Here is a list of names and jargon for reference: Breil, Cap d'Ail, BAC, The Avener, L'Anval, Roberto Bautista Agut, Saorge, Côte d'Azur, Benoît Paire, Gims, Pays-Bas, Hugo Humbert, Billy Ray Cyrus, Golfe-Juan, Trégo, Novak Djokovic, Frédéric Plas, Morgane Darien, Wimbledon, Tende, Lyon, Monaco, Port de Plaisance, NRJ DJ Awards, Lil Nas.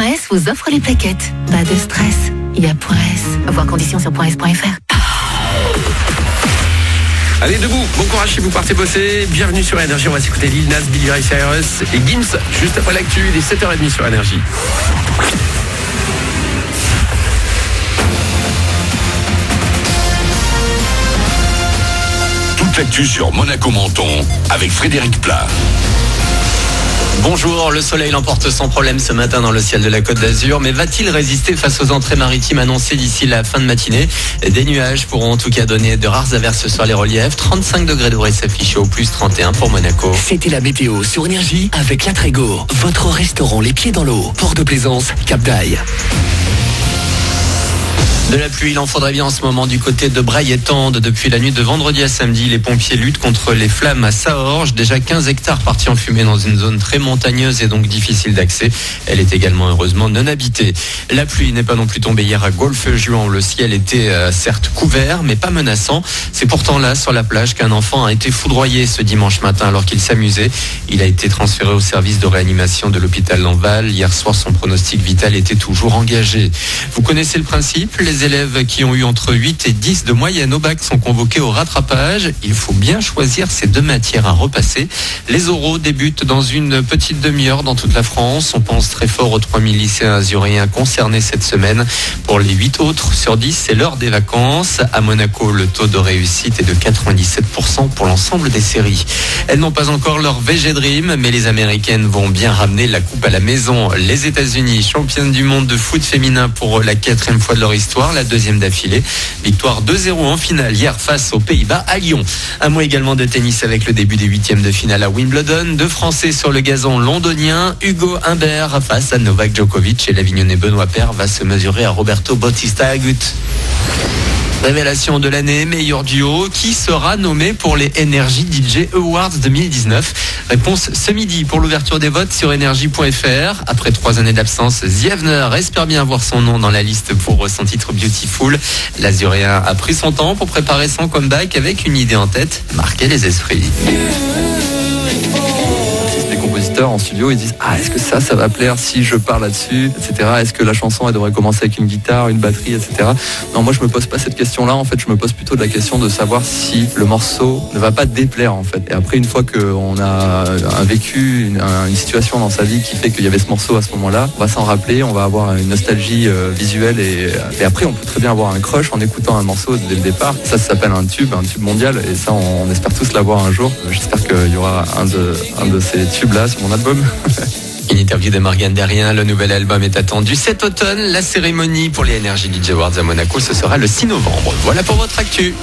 .s vous offre les plaquettes. Pas de stress, il y a .s. Voir conditions sur .s.fr. Allez, debout, bon courage si vous partez bosser. Bienvenue sur NRJ, on va s'écouter Lil Nas, Billy Ray Cyrus et Gims juste après l'actu. Il est 7h30 sur NRJ. Toute l'actu sur Monaco-Menton avec Frédéric Plas. Bonjour, le soleil l'emporte sans problème ce matin dans le ciel de la Côte d'Azur, mais va-t-il résister face aux entrées maritimes annoncées d'ici la fin de matinée? Des nuages pourront en tout cas donner de rares averses sur les reliefs. 35 degrés dorés s'affichent au plus 31 pour Monaco. C'était la météo sur Énergie avec la Trégo, votre restaurant les pieds dans l'eau, Port de Plaisance, Cap d'Ail. De la pluie, il en faudrait bien en ce moment du côté de Breil et Tende. Depuis la nuit de vendredi à samedi, les pompiers luttent contre les flammes à Saorge. Déjà 15 hectares partis en fumée dans une zone très montagneuse et donc difficile d'accès. Elle est également heureusement non habitée. La pluie n'est pas non plus tombée hier à Golfe-Juan. Le ciel était certes couvert, mais pas menaçant. C'est pourtant là, sur la plage, qu'un enfant a été foudroyé ce dimanche matin alors qu'il s'amusait. Il a été transféré au service de réanimation de l'hôpital L'Anval. Hier soir, son pronostic vital était toujours engagé. Vous connaissez le principe. Les élèves qui ont eu entre 8 et 10 de moyenne au bac sont convoqués au rattrapage. Il faut bien choisir ces deux matières à repasser. Les oraux débutent dans une petite demi-heure dans toute la France. On pense très fort aux 3000 lycéens azuriens concernés cette semaine. Pour les 8 autres sur 10, c'est l'heure des vacances. À Monaco, le taux de réussite est de 97% pour l'ensemble des séries. Elles n'ont pas encore leur VG Dream, mais les Américaines vont bien ramener la coupe à la maison. Les États-Unis, championnes du monde de foot féminin pour la 4e fois de leur histoire. La deuxième d'affilée, victoire 2-0 en finale hier face aux Pays-Bas à Lyon. Un mot également de tennis avec le début des 8e de finale à Wimbledon. Deux Français sur le gazon londonien. Hugo Humbert face à Novak Djokovic et l'Avignonnais Benoît Paire va se mesurer à Roberto Bautista Agut. Révélation de l'année, meilleur duo, qui sera nommé pour les NRJ DJ Awards 2019 ? Réponse ce midi pour l'ouverture des votes sur nrj.fr. Après 3 années d'absence, The Avener espère bien avoir son nom dans la liste pour son titre Beautiful. L'Azurien a pris son temps pour préparer son comeback avec une idée en tête, marquer les esprits. En studio, ils disent est-ce que ça va plaire si je pars là-dessus, etc. Est-ce que la chanson elle devrait commencer avec une guitare, une batterie, etc. Non, moi je me pose pas cette question-là. En fait, je me pose plutôt de la question de savoir si le morceau ne va pas déplaire en fait. Et après, une fois qu'on a vécu une situation dans sa vie qui fait qu'il y avait ce morceau à ce moment-là, on va s'en rappeler, on va avoir une nostalgie visuelle et après on peut très bien avoir un crush en écoutant un morceau dès le départ. Ça s'appelle un tube mondial et ça on espère tous l'avoir un jour. J'espère qu'il y aura un de ces tubes-là. Mon album. Une interview de Morgane Darien, le nouvel album est attendu cet automne. La cérémonie pour les NRJ DJ Awards à Monaco, ce sera le 6 novembre. Voilà pour votre actu.